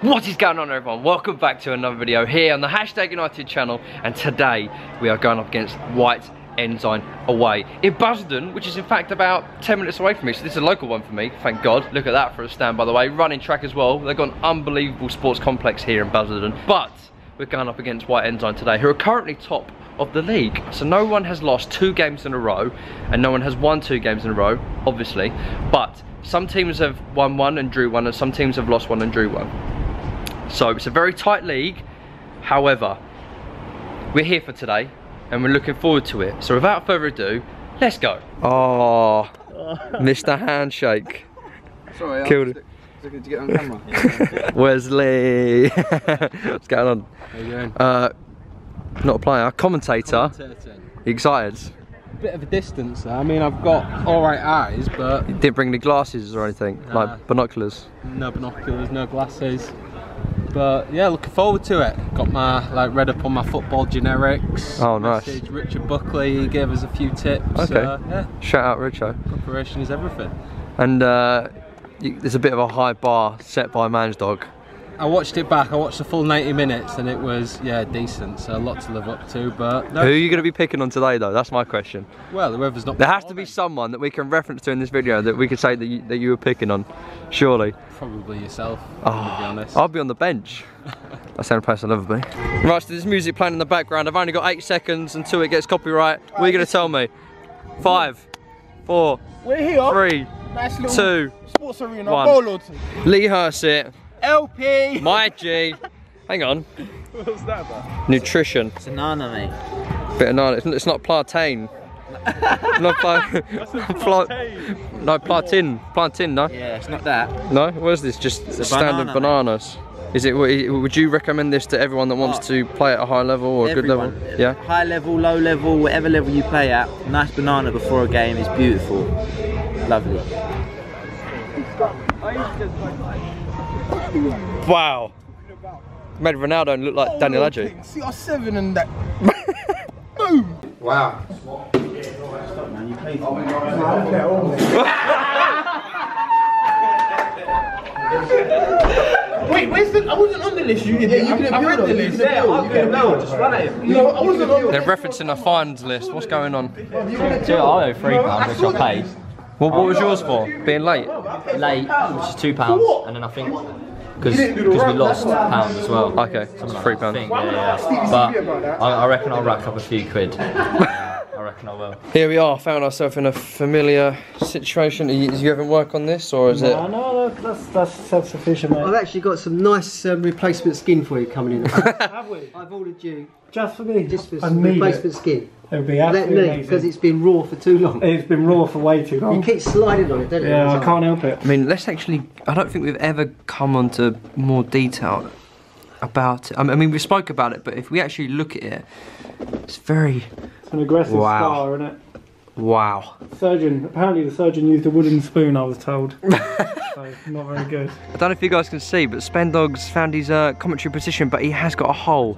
What is going on, everyone? Welcome back to another video here on the Hashtag United channel, and today we are going up against White Ensign away in Basildon, which is in fact about 10 minutes away from me, so this is a local one for me, thank God. Look at that for a stand, by the way. Running track as well. They've got an unbelievable sports complex here in Basildon, but we're going up against White Ensign today, who are currently top of the league. So no one has lost 2 games in a row, and no one has won 2 games in a row, obviously, but some teams have won 1 and drew 1, and some teams have lost 1 and drew 1. So it's a very tight league. However, we're here for today and we're looking forward to it. So without further ado, let's go. Oh, Mr. Handshake. Sorry, killed it. Looking to get on camera. Wesley. What's going on? How you doing? Not a player, commentator. Excited. Bit of a distance there. I mean, I've got alright eyes, but... You didn't bring any glasses or anything? Nah. Like binoculars? No binoculars, no glasses. But yeah, looking forward to it. Got my read up on my football generics. Oh, nice. Message Richard Buckley, he gave us a few tips. Okay. Yeah. Shout out Richo. Preparation is everything. And there's a bit of a high bar set by Mansdog. I watched it back. I watched the full 90 minutes, and it was decent. So a lot to live up to. But no. Who are you going to be picking on today, though? That's my question. Well, whoever's not. There has to be someone that we can reference to in this video that we could say that you were picking on. Surely. Probably yourself. Oh, to be honest. I'll be on the bench. That's the only place I'll ever be. Right, so there's music playing in the background. I've only got 8 seconds until it gets copyright. What are you going to tell me? 5, 4, we're here. 3, nice little 2, sports arena. 1. Lee Hursit. LP! My G! Hang on. What's that about? Nutrition. It's a nana, mate. Bit of nana. It's not plantain. No, plantain. No, plantain. Plantain, no? Yeah, it's not that. No? What is this? Just standard bananas. Mate. Is it? Would you recommend this to everyone that wants to play at a high level or a good level? Yeah. High level, low level, whatever level you play at, a nice banana before a game is beautiful. Lovely. Wow. Made Ronaldo look like Daniel Adjei. CR7 and that. Boom. Wow. Wait, where's the... I wasn't on the list. You didn't. I read the list. Yeah, I didn't know. Just run at him. No, I wasn't on the list. They're referencing a fines list. What's going on? Yeah, I owe £3, which I paid. Well, what was yours for? Being late? Late, which is £2, and then I think, because we lost £1 as well. Okay, so £3. Think, yeah. But I reckon I'll rack up a few quid. I reckon I will. Here we are, found ourselves in a familiar situation. You haven't worked on this, or is it? No, that's self-sufficient, mate. I've actually got some nice replacement skin for you coming in. Have we? I've ordered you. Just for me? Just for some replacement skin. It would be absolutely amazing. Because it's been raw for too long. It's been raw for way too long. You keep sliding on it, don't you? Yeah, I can't help it. I mean, let's actually... I don't think we've ever come on to more detail about it. I mean, we spoke about it, but if we actually look at it, it's very... It's an aggressive scar, isn't it? Wow. Surgeon. Apparently the surgeon used a wooden spoon, I was told. So, not very good. I don't know if you guys can see, but Spendog's found his commentary position, but he has got a hole.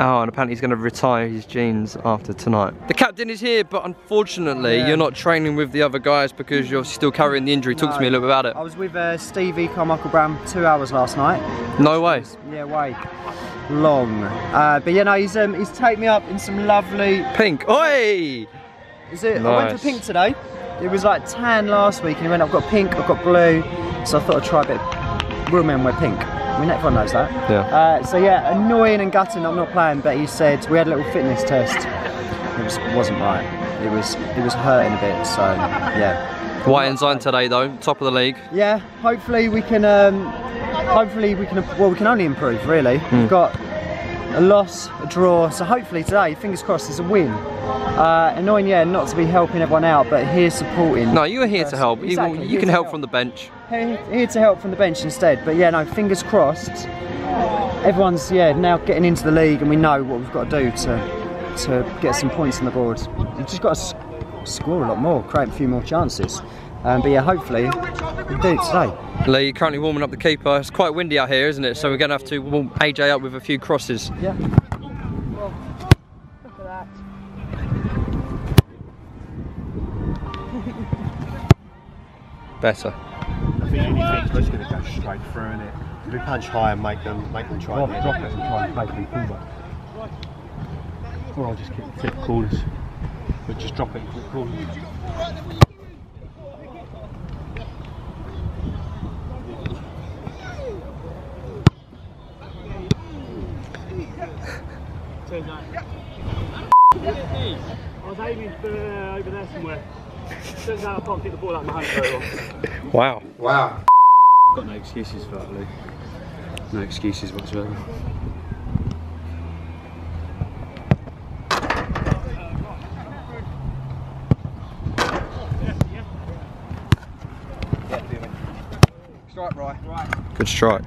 Oh, and apparently he's going to retire his jeans after tonight. The captain is here, but unfortunately you're not training with the other guys because you're still carrying the injury. Talk to me a little bit about it. I was with Stevie Carmichael Bram 2 hours last night. No way. Yeah, way. Long. But yeah, no, he's taken me up in some lovely... Pink. Oi! Is it? Nice. I went for pink today. It was like tan last week and he went, I've got pink, I've got blue. So I thought I'd try a bit. Real men wear pink. I mean, everyone knows that. Yeah. So yeah, annoying and gutting I'm not playing, but he said we had a little fitness test. It wasn't right. It was hurting a bit, so yeah. White Ensign today though, top of the league. Yeah, hopefully we can well we can only improve really. We've got a loss, a draw, so hopefully today, fingers crossed, it's a win. Annoying, yeah, not to be helping everyone out, but here supporting. No, you are here to help. Exactly, you can help from the bench. Here to help from the bench instead, but yeah, no, fingers crossed. Everyone's now getting into the league, and we know what we've got to do to get some points on the board. You've just got to score a lot more, create a few more chances. But yeah, hopefully we'll do it today. Lee, you're currently warming up the keeper. It's quite windy out here, isn't it? So we're going to have to warm AJ up with a few crosses. Yeah. Well, look at that. Better. I think you need to go straight through, innit? If we punch high and make them try and drop it and try and make them pull back. Or I'll just keep flip corners. But just drop it and flip corners. I was aiming for over there somewhere. Turns out I can't get the ball out of my hand very well. Wow. Wow. Got no excuses for that, Lou. No excuses whatsoever. Strike, right. Good strike.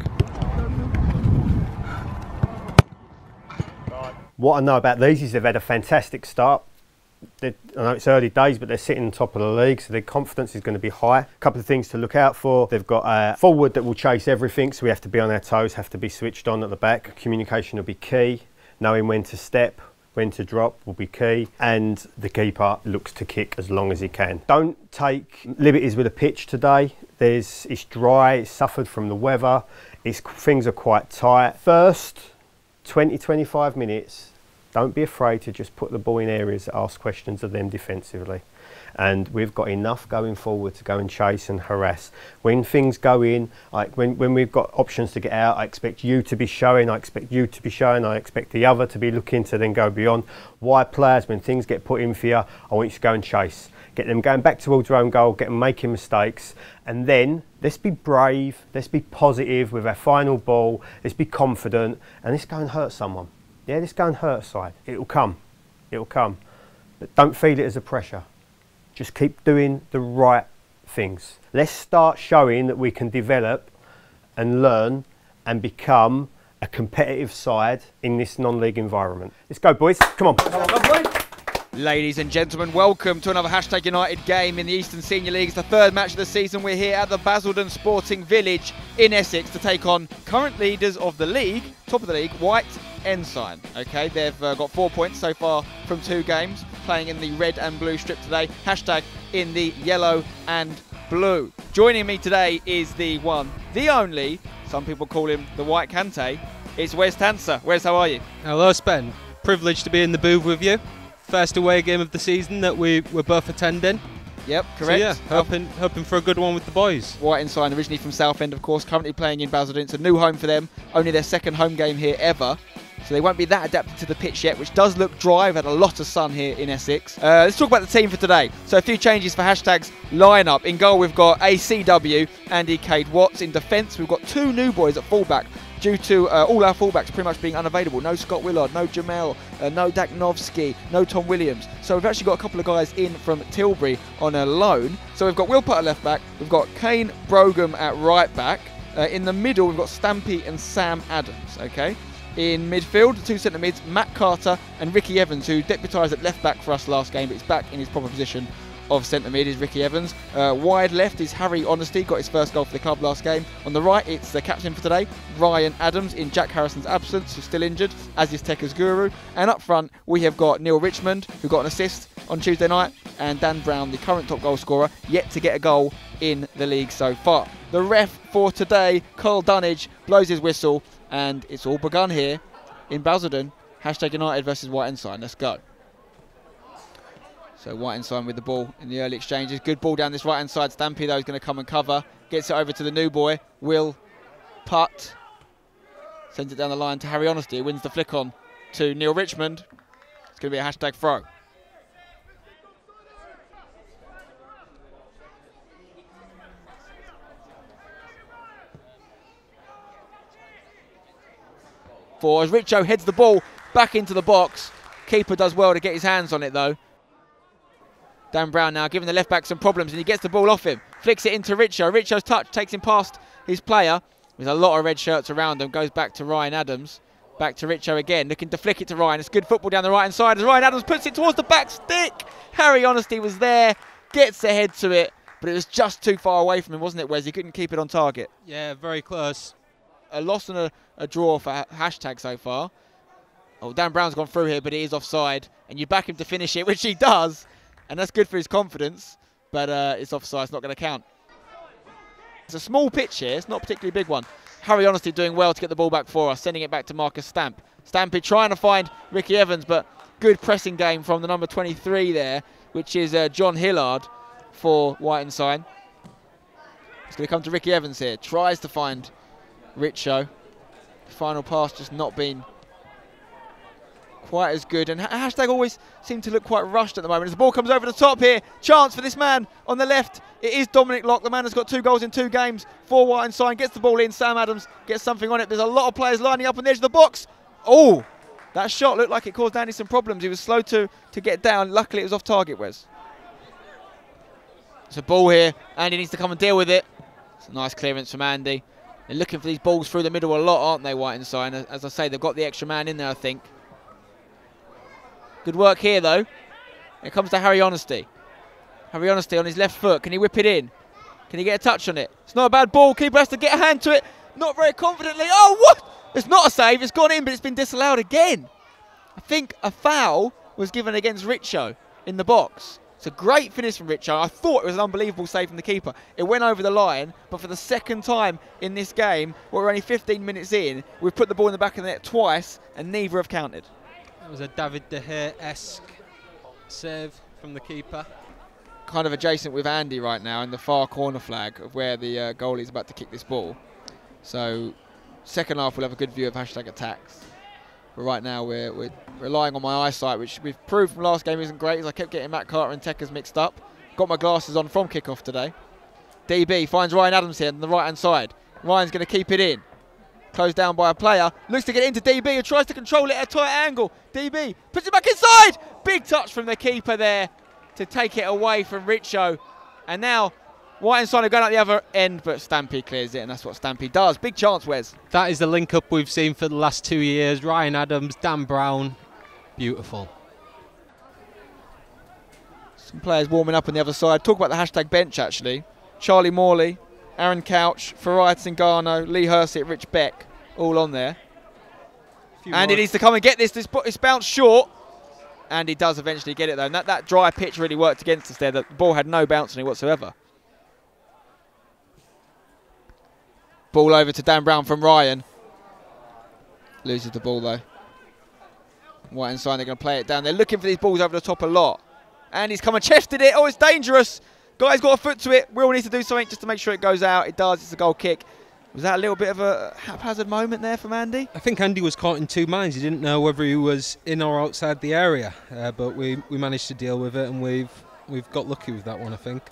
What I know about these is they've had a fantastic start. I know it's early days, but they're sitting on top of the league, so their confidence is going to be high. A couple of things to look out for. They've got a forward that will chase everything, so we have to be on our toes, have to be switched on at the back. Communication will be key. Knowing when to step, when to drop will be key. And the keeper looks to kick as long as he can. Don't take liberties with a pitch today. It's dry, it's suffered from the weather. Things are quite tight. First 20-25 minutes, don't be afraid to just put the ball in areas that ask questions of them defensively. And we've got enough going forward to go and chase and harass. When things go in, like when we've got options to get out, I expect you to be showing, I expect you to be showing, I expect the other to be looking to then go beyond. Why players, when things get put in for you, I want you to go and chase. Get them going back towards their own goal, get them making mistakes. And then let's be brave, let's be positive with our final ball, let's be confident, and let's go and hurt someone. Yeah, let's go and hurt side. It'll come, but don't feel it as a pressure. Just keep doing the right things. Let's start showing that we can develop and learn and become a competitive side in this non-league environment. Let's go, boys, come on. Come on, boys. Ladies and gentlemen, welcome to another Hashtag United game in the Eastern Senior Leagues, the third match of the season. We're here at the Basildon Sporting Village in Essex to take on current leaders of the league, top of the league, White Ensign. Okay, they've got 4 points so far from 2 games, playing in the red and blue strip today, hashtag in the yellow and blue. Joining me today is the one, the only, some people call him the White Kante, it's Wes Tanser. Wes, how are you? Hello, Spen. Privileged to be in the booth with you. First away game of the season that we were both attending. Yep, correct. So yeah, hoping for a good one with the boys. White Ensign, originally from Southend, of course, currently playing in Basildon. It's a new home for them, only their second home game here ever. So they won't be that adapted to the pitch yet, which does look dry. We've had a lot of sun here in Essex. Let's talk about the team for today. So a few changes for Hashtag's lineup. In goal, we've got ACW, Andy Cade-Watts. In defence, we've got 2 new boys at fullback due to all our fullbacks pretty much being unavailable. No Scott Willard, no Jamel, no Daknovsky, no Tom Williams. So we've actually got a couple of guys in from Tilbury on a loan. So we've got Will Putter left back. We've got Kane Brogham at right back. In the middle, we've got Stampy and Sam Adams, okay? In midfield, 2 centre mids, Matt Carter and Ricky Evans, who deputised at left back for us last game, but is back in his proper position of centre mid, is Ricky Evans. Wide left is Harry Honesty, got his first goal for the club last game. On the right, it's the captain for today, Ryan Adams, in Jack Harrison's absence, who's still injured, as is Tekka's Guru. And up front, we have got Neil Richmond, who got an assist on Tuesday night, and Dan Brown, the current top goal scorer, yet to get a goal in the league so far. The ref for today, Carl Dunnage, blows his whistle, and it's all begun here in Basildon. Hashtag United versus White Ensign. Let's go. So White Ensign with the ball in the early exchanges. Good ball down this right-hand side. Stampy, though, is going to come and cover. Gets it over to the new boy, Will Putt. Sends it down the line to Harry Honesty. Wins the flick on to Neil Richmond. It's going to be a hashtag throw. As Richo heads the ball back into the box. Keeper does well to get his hands on it, though. Dan Brown now giving the left back some problems, and he gets the ball off him. Flicks it into Richo. Richo's touch takes him past his player. There's a lot of red shirts around him. Goes back to Ryan Adams. Back to Richo again, looking to flick it to Ryan. It's good football down the right-hand side as Ryan Adams puts it towards the back stick. Harry Honesty was there, gets ahead to it, but it was just too far away from him, wasn't it, Wes? He couldn't keep it on target. Yeah, very close. A loss and a draw for hashtag so far. Oh, Dan Brown's gone through here, but he is offside. And you back him to finish it, which he does. And that's good for his confidence. But it's offside, it's not going to count. It's a small pitch here, it's not a particularly big one. Harry Honesty doing well to get the ball back for us, sending it back to Marcus Stampy. Stampy trying to find Ricky Evans, but good pressing game from the number 23 there, which is John Hillard for White Ensign. It's going to come to Ricky Evans here. Tries to find Richo. Final pass just not been quite as good. And Hashtag always seem to look quite rushed at the moment. As the ball comes over the top here, chance for this man on the left. It is Dominic Locke. The man has got 2 goals in 2 games for White Ensign. Gets the ball in. Sam Adams gets something on it. There's a lot of players lining up on the edge of the box. Oh, that shot looked like it caused Andy some problems. He was slow to get down. Luckily, it was off target, Wes. It's a ball here. Andy needs to come and deal with it. It's a nice clearance from Andy. They're looking for these balls through the middle a lot, aren't they, White Ensign? As I say, they've got the extra man in there, I think. Good work here, though. It comes to Harry Honesty. Harry Honesty on his left foot. Can he whip it in? Can he get a touch on it? It's not a bad ball. Keeper has to get a hand to it. Not very confidently. Oh, what? It's not a save. It's gone in, but it's been disallowed again. I think a foul was given against Richo in the box. It's a great finish from Richo. I thought it was an unbelievable save from the keeper. It went over the line, but for the second time in this game, we're only 15 minutes in, we've put the ball in the back of the net twice, and neither have counted. That was a David De Gea-esque save from the keeper. Kind of adjacent with Andy right now in the far corner flag of where the goalie's about to kick this ball. So, second half we'll have a good view of Hashtag attacks. But right now we're relying on my eyesight, which we've proved from last game isn't great, as I kept getting Matt Carter and Tekkas mixed up. Got my glasses on from kickoff today. DB finds Ryan Adams here on the right-hand side. Ryan's going to keep it in. Closed down by a player. Looks to get into DB, who tries to control it at a tight angle. DB puts it back inside. Big touch from the keeper there to take it away from Richo. And now White Ensign are going out the other end, but Stampy clears it, and that's what Stampy does. Big chance, Wes. That is the link-up we've seen for the last 2 years. Ryan Adams, Dan Brown, beautiful. Some players warming up on the other side. Talk about the Hashtag bench, actually. Charlie Morley, Aaron Couch, Farai Tsingano, Lee Hursit, Rich Beck, all on there. Andy needs to come and get this. It's bounced short. Andy does eventually get it, though. And that dry pitch really worked against us there. The ball had no bounce on it whatsoever. Ball over to Dan Brown from Ryan. Loses the ball, though. White Ensign, they're going to play it down. They're looking for these balls over the top a lot. And he's come and chested it. Oh, it's dangerous. Guy's got a foot to it. Will needs to do something just to make sure it goes out. It does. It's a goal kick. Was that a little bit of a haphazard moment there from Andy? I think Andy was caught in two minds. He didn't know whether he was in or outside the area. But we managed to deal with it, and we've got lucky with that one, I think.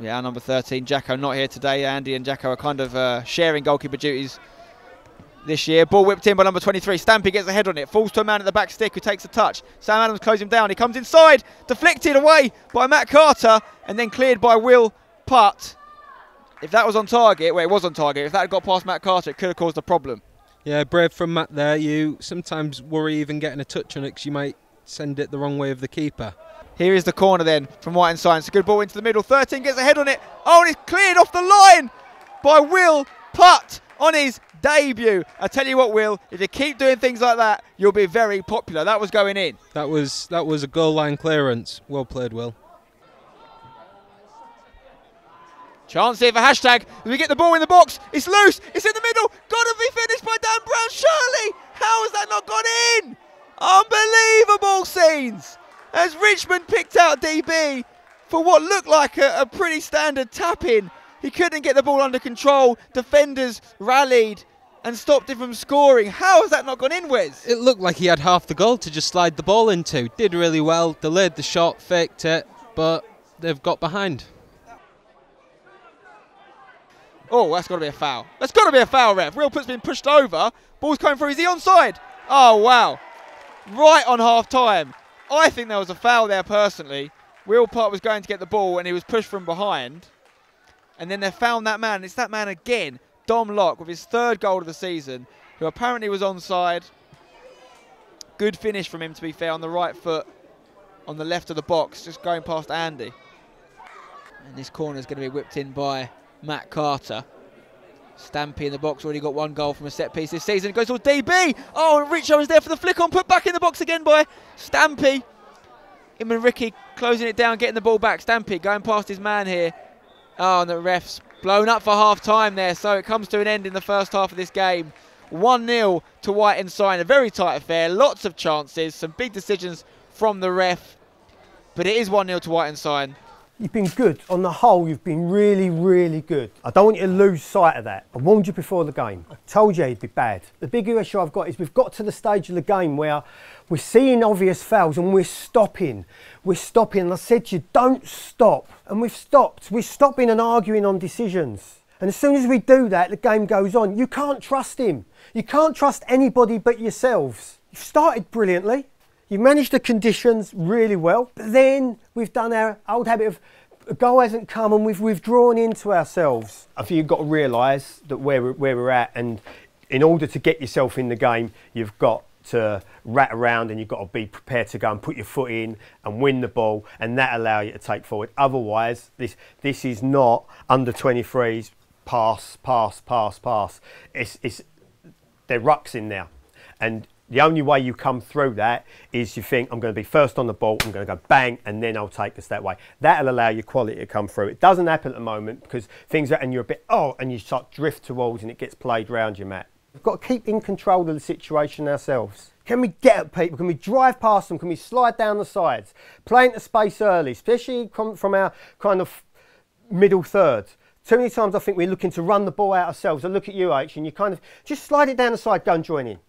Yeah, number 13, Jacko, not here today. Andy and Jacko are kind of sharing goalkeeper duties this year. Ball whipped in by number 23. Stampy gets a head on it. Falls to a man at the back stick who takes a touch. Sam Adams closes him down. He comes inside. Deflected away by Matt Carter and then cleared by Will Putt. If that was on target, well, it was on target. If that had got past Matt Carter, it could have caused a problem. Yeah, brave from Matt there. You sometimes worry even getting a touch on it because you might send it the wrong way of the keeper. Here is the corner then from White Ensign. It's a good ball into the middle. 13 gets a head on it. Oh, and it's cleared off the line by Will Putt on his debut. I tell you what, Will, if you keep doing things like that, you'll be very popular. That was going in. That was a goal line clearance. Well played, Will. Chance here for Hashtag. We get the ball in the box. It's loose. It's in the middle. Got to be finished by Dan Brown. Surely. How has that not gone in? Unbelievable scenes. As Richmond picked out DB for what looked like a pretty standard tap-in. He couldn't get the ball under control. Defenders rallied and stopped him from scoring. How has that not gone in, Wes? It looked like he had half the goal to just slide the ball into. Did really well, delayed the shot, faked it, but they've got behind. Oh, that's got to be a foul. That's got to be a foul, ref. Will Putt's been pushed over. Ball's coming through. Is he onside? Oh, wow. Right on half-time. I think there was a foul there personally. Will Putt was going to get the ball and he was pushed from behind. And then they found that man. It's that man again, Dom Locke, with his 3rd goal of the season, who apparently was onside. Good finish from him, to be fair, on the right foot, on the left of the box, just going past Andy. And this corner is going to be whipped in by Matt Carter. Stampy in the box, already got 1 goal from a set piece this season. Goes to DB. Oh, and Richo was there for the flick on. Put back in the box again by Stampy. Him and Ricky closing it down, getting the ball back. Stampy going past his man here. Oh, and the ref's blown up for half time there, so it comes to an end in the first half of this game. 1-0 to White Ensign. A very tight affair, lots of chances, some big decisions from the ref, but it is 1-0 to White Ensign. You've been good. On the whole, you've been really, really good. I don't want you to lose sight of that. I warned you before the game. I told you it'd be bad. The bigger issue I've got is we've got to the stage of the game where we're seeing obvious fouls and we're stopping. We're stopping. And I said to you, don't stop. And we've stopped. We're stopping and arguing on decisions. And as soon as we do that, the game goes on. You can't trust him. You can't trust anybody but yourselves. You've started brilliantly. You've managed the conditions really well, but then we've done our old habit of a goal hasn't come and we've withdrawn into ourselves. I think you've got to realise that where we're at, and in order to get yourself in the game, you've got to rat around and you've got to be prepared to go and put your foot in and win the ball, and that allow you to take forward. Otherwise, this is not under 23s, pass, pass, pass, pass. They're rucks in there. And the only way you come through that is you think, I'm going to be first on the ball, I'm going to go bang, and then I'll take us that way. That'll allow your quality to come through. It doesn't happen at the moment because things are, and you're a bit, oh, and you start drift towards and it gets played round you, Matt. We've got to keep in control of the situation ourselves. Can we get at people? Can we drive past them? Can we slide down the sides? Play into space early, especially from our kind of middle third. Too many times I think we're looking to run the ball out ourselves. I look at you, H, and you kind of just slide it down the side, go and join in.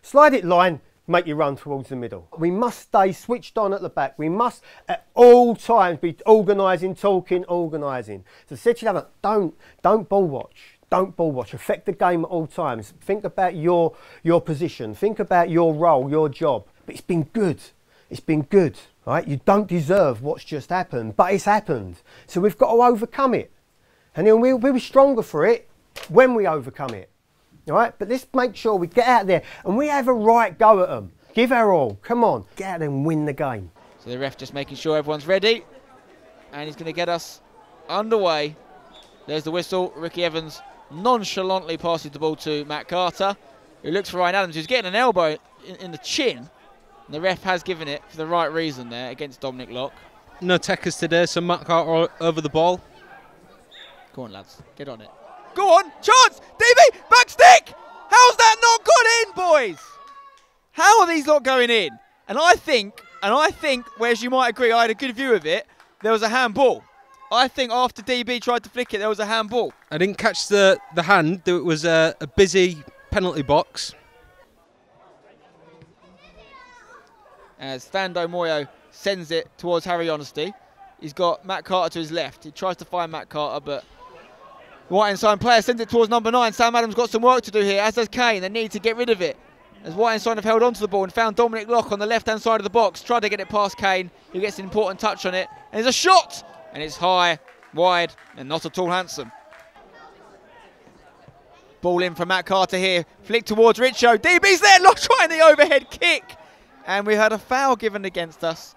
Slide it line, make you run towards the middle. We must stay switched on at the back. We must at all times be organising, talking, organising. So said you haven't, don't ball watch. Don't ball watch. Affect the game at all times. Think about your position. Think about your role, your job. But it's been good. It's been good. Right? You don't deserve what's just happened, but it's happened. So we've got to overcome it. And then we'll be stronger for it when we overcome it. All right, but let's make sure we get out there and we have a right go at them. Give our all. Come on, get out there and win the game. So the ref just making sure everyone's ready, and he's going to get us underway. There's the whistle. Ricky Evans nonchalantly passes the ball to Matt Carter, who looks for Ryan Adams, who's getting an elbow in the chin. And the ref has given it for the right reason there against Dominic Locke. No techers today, so Matt Carter over the ball. Go on, lads, get on it. Go on, chance! DB, back stick! How's that not gone in, boys? How are these lot going in? And I think, whereas you might agree, I had a good view of it, there was a handball. I think after DB tried to flick it, there was a handball. I didn't catch the hand, it was a busy penalty box. As Thando Moyo sends it towards Harry Honesty. He's got Matt Carter to his left. He tries to find Matt Carter, but White Ensign player sends it towards number 9. Sam Adams got some work to do here, as does Kane. They need to get rid of it. As White Ensign have held onto the ball and found Dominic Locke on the left-hand side of the box. Tried to get it past Kane, who gets an important touch on it. And there's a shot! And it's high, wide, and not at all handsome. Ball in from Matt Carter here. Flick towards Richo. DB's there! Locke trying the overhead kick! And we had a foul given against us.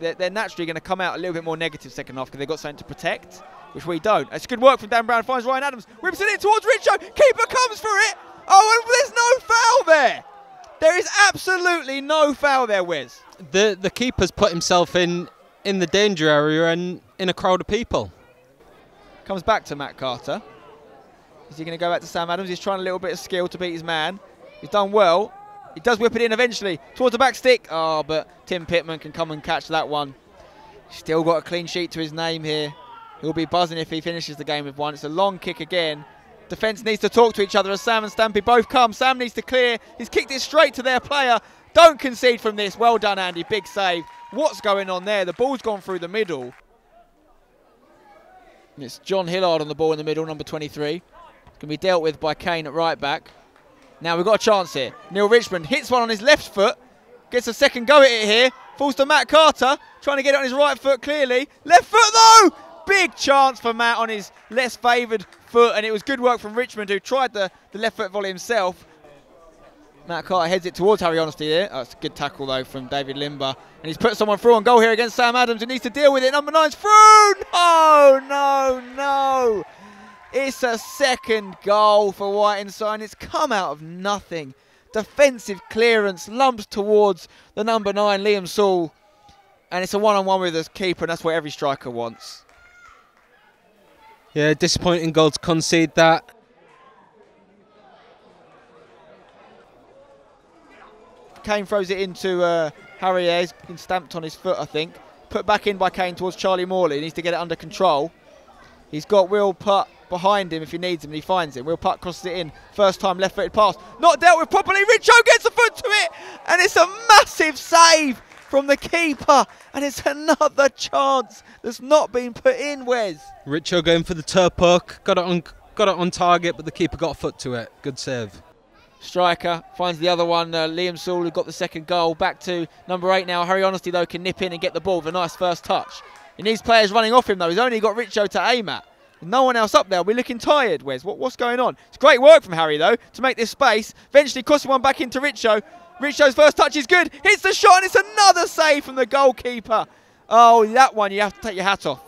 They're naturally going to come out a little bit more negative second half because they've got something to protect, which we don't. It's good work from Dan Brown. Finds Ryan Adams. Whips it in towards Richo. Keeper comes for it. Oh, and there's no foul there. There is absolutely no foul there, Wes. The keeper's put himself in the danger area and in a crowd of people. Comes back to Matt Carter. Is he going to go back to Sam Adams? He's trying a little bit of skill to beat his man. He's done well. He does whip it in eventually towards the back stick. Oh, but Tim Pittman can come and catch that one. Still got a clean sheet to his name here. He'll be buzzing if he finishes the game with one. It's a long kick again. Defence needs to talk to each other as Sam and Stampy both come. Sam needs to clear. He's kicked it straight to their player. Don't concede from this. Well done, Andy. Big save. What's going on there? The ball's gone through the middle. And it's John Hillard on the ball in the middle, number 23. It's gonna be dealt with by Kane at right back. Now we've got a chance here. Neil Richmond hits one on his left foot. Gets a second go at it here. Falls to Matt Carter. Trying to get it on his right foot clearly. Left foot though! Big chance for Matt on his less favoured foot, and it was good work from Richmond, who tried the left foot volley himself. Matt Carter heads it towards Harry Honesty there. Oh, that's a good tackle though from David Limber, and he's put someone through on goal here against Sam Adams, who needs to deal with it. Number 9's through! No, no, no! It's a second goal for White Ensign. It's come out of nothing. Defensive clearance, lumps towards the number 9, Liam Saul, and it's a one-on-one with the keeper, and that's what every striker wants. Yeah, disappointing goal to concede that. Kane throws it into Harry. He's been stamped on his foot, I think. Put back in by Kane towards Charlie Morley. He needs to get it under control. He's got Will Putt behind him if he needs him, and he finds him. Will Putt crosses it in. First time left-footed pass. Not dealt with properly. Richo gets a foot to it, and it's a massive save from the keeper, and it's another chance that's not been put in, Wes. Richo going for the turpuck. Got it on target, but the keeper got a foot to it. Good save. Striker finds the other one, Liam Saul, who got the second goal. Back to number 8 now. Harry Honesty, though, can nip in and get the ball with a nice first touch. He needs players running off him, though. He's only got Richo to aim at. No one else up there. We're looking tired, Wes. What's going on? It's great work from Harry, though, to make this space. Eventually crossing one back into Richo. Richo's first touch is good. Hits the shot, and it's another save from the goalkeeper. Oh, that one, you have to take your hat off.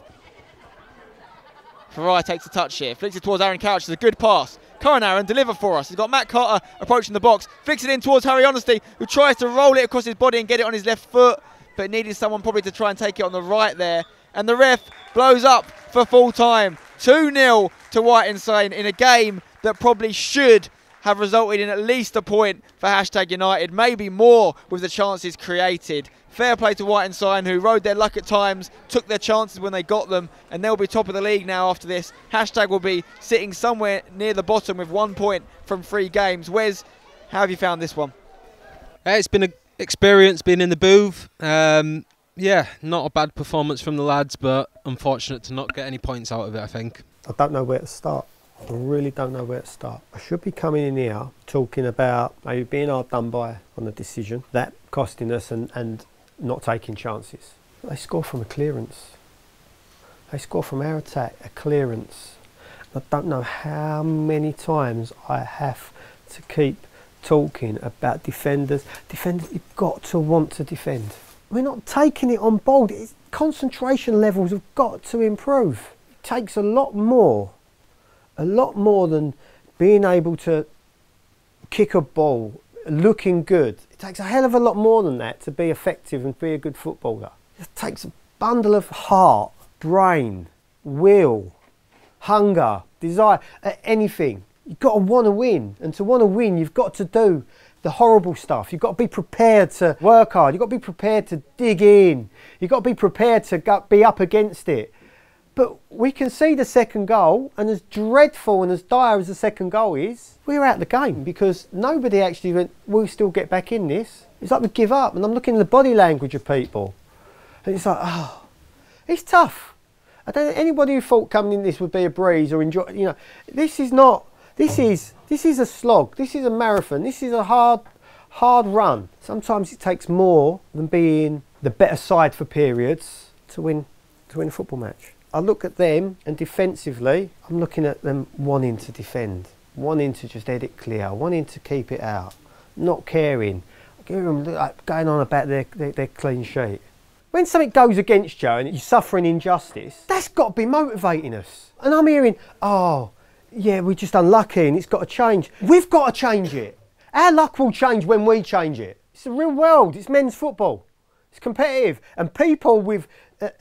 Farai takes a touch here. Flicks it towards Aaron Couch. It's a good pass. Aaron deliver for us. He's got Matt Carter approaching the box, flicks it in towards Harry Honesty, who tries to roll it across his body and get it on his left foot, but needed someone probably to try and take it on the right there. And the ref blows up for full time. 2-0 to White Ensign in a game that probably should have resulted in at least a point for Hashtag United, maybe more with the chances created. Fair play to White Ensign, who rode their luck at times, took their chances when they got them, and they'll be top of the league now after this. Hashtag will be sitting somewhere near the bottom with 1 point from 3 games. Wes, how have you found this one? It's been an experience being in the booth. Yeah, not a bad performance from the lads, but unfortunate to not get any points out of it, I think. I don't know where to start. I really don't know where to start. I should be coming in here talking about maybe being hard done by on the decision, that costing us and not taking chances. They score from a clearance. They score from our attack, a clearance. I don't know how many times I have to keep talking about defenders. Defenders, you've got to want to defend. We're not taking it on board. It's concentration levels have got to improve. It takes a lot more than being able to kick a ball, looking good. It takes a hell of a lot more than that to be effective and be a good footballer. It takes a bundle of heart, brain, will, hunger, desire, anything. You've got to want to win. And to want to win, you've got to do the horrible stuff. You've got to be prepared to work hard. You've got to be prepared to dig in. You've got to be prepared to be up against it. But we can see the second goal, and as dreadful and as dire as the second goal is, we were out of the game because nobody actually went, we'll still get back in this. It's like we give up, and I'm looking at the body language of people. And it's like, oh, it's tough. I don't know anybody who thought coming in this would be a breeze or enjoy, you know, this is not, this is a slog, this is a marathon, this is a hard run. Sometimes it takes more than being the better side for periods to win a football match. I look at them, and defensively, I'm looking at them wanting to defend, wanting to just head it clear, wanting to keep it out, not caring. I give them like going on about their clean sheet. When something goes against you and you suffer an injustice, that's got to be motivating us. And I'm hearing, oh, yeah, we're just unlucky and it's got to change. We've got to change it. Our luck will change when we change it. It's the real world. It's men's football. It's competitive, and people with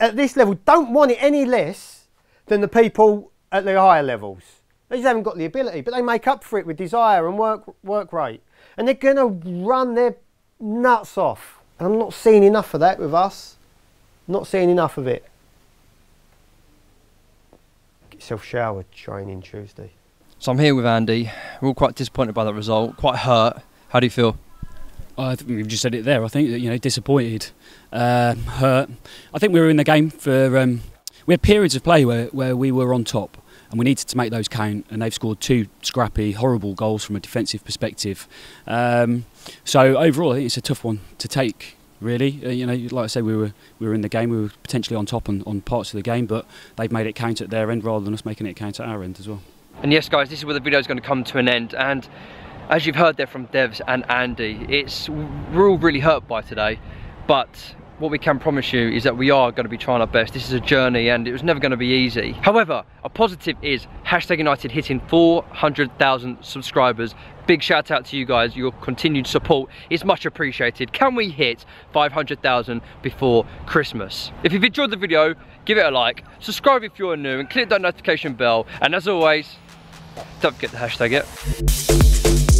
at this level don't want it any less than the people at the higher levels. They just haven't got the ability, but they make up for it with desire and work rate, and they're going to run their nuts off. And I'm not seeing enough of that with us. Not seeing enough of it. Get yourself showered training Tuesday. So I'm here with Andy. We're all quite disappointed by that result, quite hurt. How do you feel? I think we've just said it there. I think, you know, disappointed, hurt. I think we were in the game for... we had periods of play where we were on top and we needed to make those count, and they've scored 2 scrappy, horrible goals from a defensive perspective. So overall, I think it's a tough one to take, really. You know, like I say, we were in the game, we were potentially on top on parts of the game, but they've made it count at their end rather than us making it count at our end as well. And yes, guys, this is where the video is going to come to an end, and... as you've heard there from Devs and Andy, we're all really hurt by today, but what we can promise you is that we are going to be trying our best. This is a journey and it was never going to be easy. However, a positive is Hashtag United hitting 400,000 subscribers. Big shout out to you guys. Your continued support is much appreciated. Can we hit 500,000 before Christmas? If you've enjoyed the video, give it a like, subscribe if you're new, and click that notification bell. And as always, don't forget to hashtag it.